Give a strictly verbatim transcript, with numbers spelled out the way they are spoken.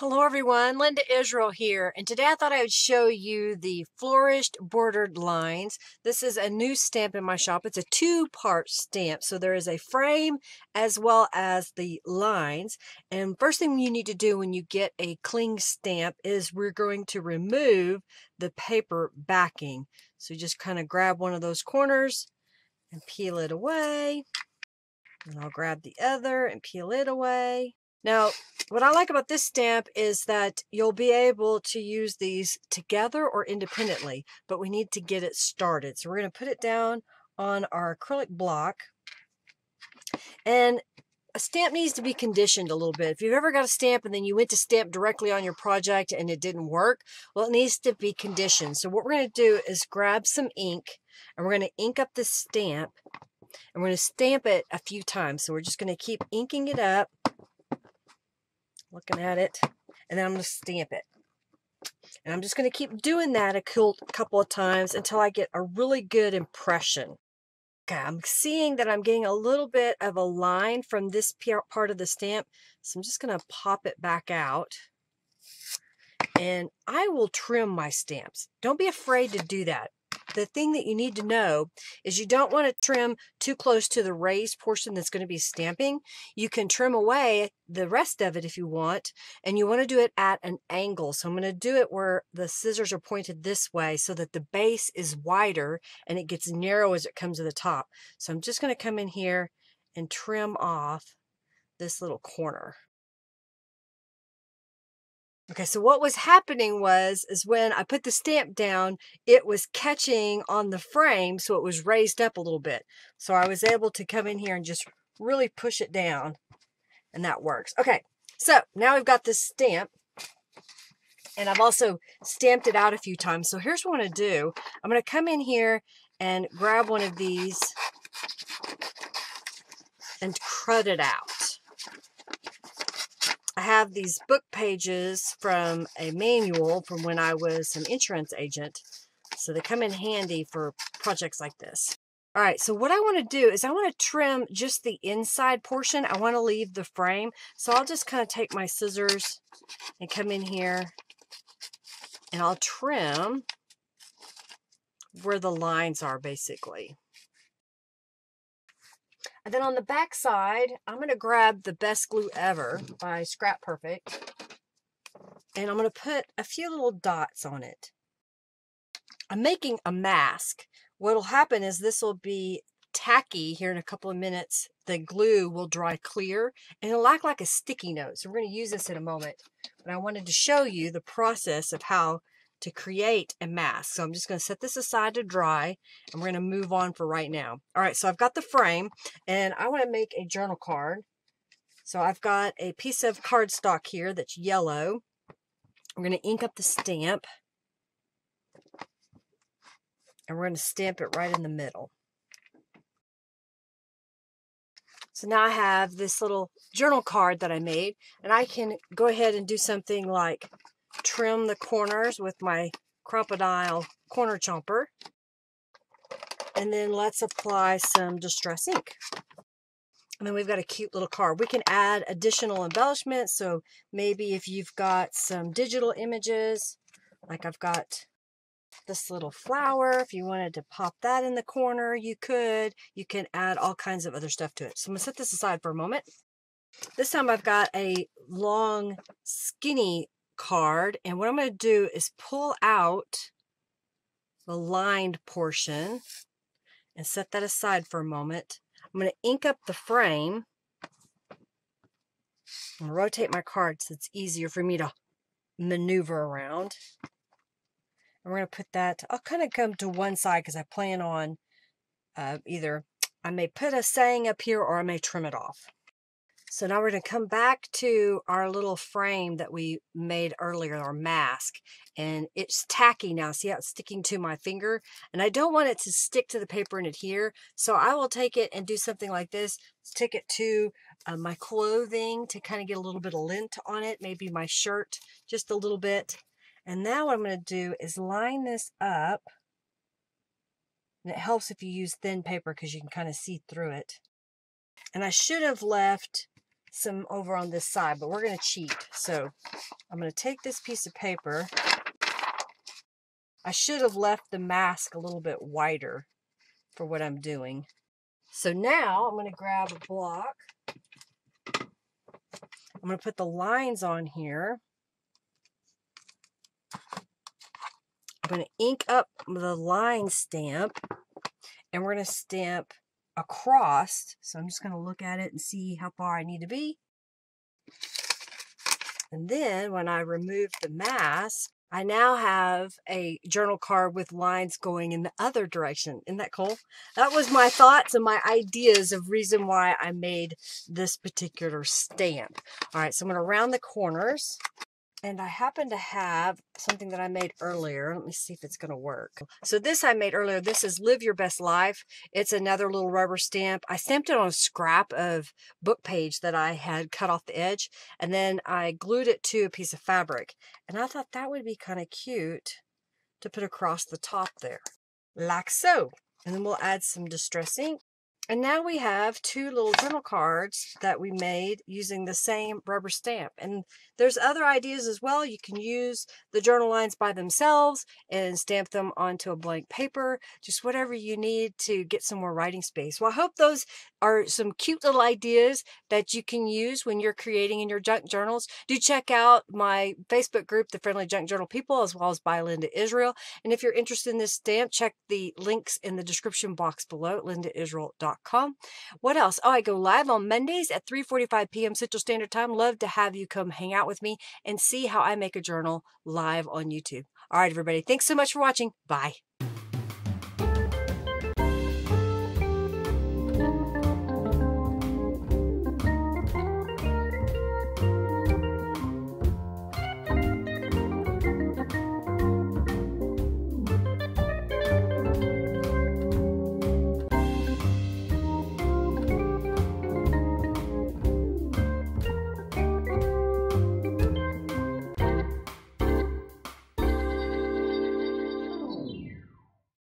Hello everyone, Linda Israel here, and today I thought I would show you the Flourished Bordered Lines. This is a new stamp in my shop. It's a two-part stamp, so there is a frame as well as the lines. And first thing you need to do when you get a cling stamp is we're going to remove the paper backing. So you just kind of grab one of those corners and peel it away, and I'll grab the other and peel it away. Now, what I like about this stamp is that you'll be able to use these together or independently, but we need to get it started. So we're going to put it down on our acrylic block. And a stamp needs to be conditioned a little bit. If you've ever got a stamp and then you went to stamp directly on your project and it didn't work, well, it needs to be conditioned. So what we're going to do is grab some ink, and we're going to ink up the stamp, and we're going to stamp it a few times. So we're just going to keep inking it up, looking at it, and then I'm going to stamp it. And I'm just going to keep doing that a couple of times until I get a really good impression. Okay, I'm seeing that I'm getting a little bit of a line from this part of the stamp, so I'm just going to pop it back out. And I will trim my stamps. Don't be afraid to do that. The thing that you need to know is you don't want to trim too close to the raised portion that's going to be stamping. You can trim away the rest of it if you want, and you want to do it at an angle. So I'm going to do it where the scissors are pointed this way so that the base is wider and it gets narrow as it comes to the top. So I'm just going to come in here and trim off this little corner. Okay, so what was happening was, is when I put the stamp down, it was catching on the frame, so it was raised up a little bit. So I was able to come in here and just really push it down, and that works. Okay, so now we've got this stamp, and I've also stamped it out a few times. So here's what I'm going to do. I'm going to come in here and grab one of these and crud it out. I have these book pages from a manual from when I was an insurance agent, so they come in handy for projects like this. All right, so what I want to do is I want to trim just the inside portion. I want to leave the frame, so I'll just kind of take my scissors and come in here, and I'll trim where the lines are, basically. And then on the back side, I'm going to grab the Best Glue Ever by Scrap Perfect, and I'm going to put a few little dots on it. I'm making a mask. What'll happen is this will be tacky here in a couple of minutes. The glue will dry clear, and it'll act like a sticky note. So we're going to use this in a moment, but I wanted to show you the process of how to create a mask. So I'm just going to set this aside to dry, and we're going to move on for right now. All right, so I've got the frame, and I want to make a journal card. So I've got a piece of cardstock here that's yellow. I'm going to ink up the stamp, and we're going to stamp it right in the middle. So now I have this little journal card that I made, and I can go ahead and do something like trim the corners with my crop-a-dile corner chomper, and then let's apply some distress ink. And then we've got a cute little card. We can add additional embellishments, so maybe if you've got some digital images, like I've got this little flower, if you wanted to pop that in the corner, you could. You can add all kinds of other stuff to it. So I'm going to set this aside for a moment. This time I've got a long, skinny card, and what I'm going to do is pull out the lined portion and set that aside for a moment. I'm going to ink up the frame. I'm going to rotate my card so it's easier for me to maneuver around. And we're going to put that, I'll kind of come to one side because I plan on uh, either I may put a saying up here or I may trim it off. So now we're going to come back to our little frame that we made earlier, our mask, and it's tacky now. See how it's sticking to my finger? And I don't want it to stick to the paper and adhere, so I will take it and do something like this. Stick it to uh, my clothing to kind of get a little bit of lint on it, maybe my shirt, just a little bit. And now what I'm going to do is line this up, and it helps if you use thin paper because you can kind of see through it. And I should have left some over on this side, but we're going to cheat. So I'm going to take this piece of paper. I should have left the mask a little bit wider for what I'm doing. So now I'm going to grab a block. I'm going to put the lines on here. I'm going to ink up the line stamp, and we're going to stamp across. So I'm just going to look at it and see how far I need to be. And then when I remove the mask, I now have a journal card with lines going in the other direction. Isn't that cool? That was my thoughts and my ideas of reason why I made this particular stamp. All right, so I'm going to round the corners. And I happen to have something that I made earlier. Let me see if it's going to work. So this I made earlier. This is Live Your Best Life. It's another little rubber stamp. I stamped it on a scrap of book page that I had cut off the edge. And then I glued it to a piece of fabric. And I thought that would be kind of cute to put across the top there. Like so. And then we'll add some distress ink. And now we have two little journal cards that we made using the same rubber stamp. And there's other ideas as well. You can use the journal lines by themselves and stamp them onto a blank paper, just whatever you need to get some more writing space. Well, I hope those are some cute little ideas that you can use when you're creating in your junk journals. Do check out my Facebook group, The Friendly Junk Journal People, as well as by Linda Israel. And if you're interested in this stamp, check the links in the description box below, linda israel dot com. What else? Oh, I go live on Mondays at three forty-five p m Central Standard Time. Love to have you come hang out with me and see how I make a journal live on YouTube. All right, everybody. Thanks so much for watching. Bye.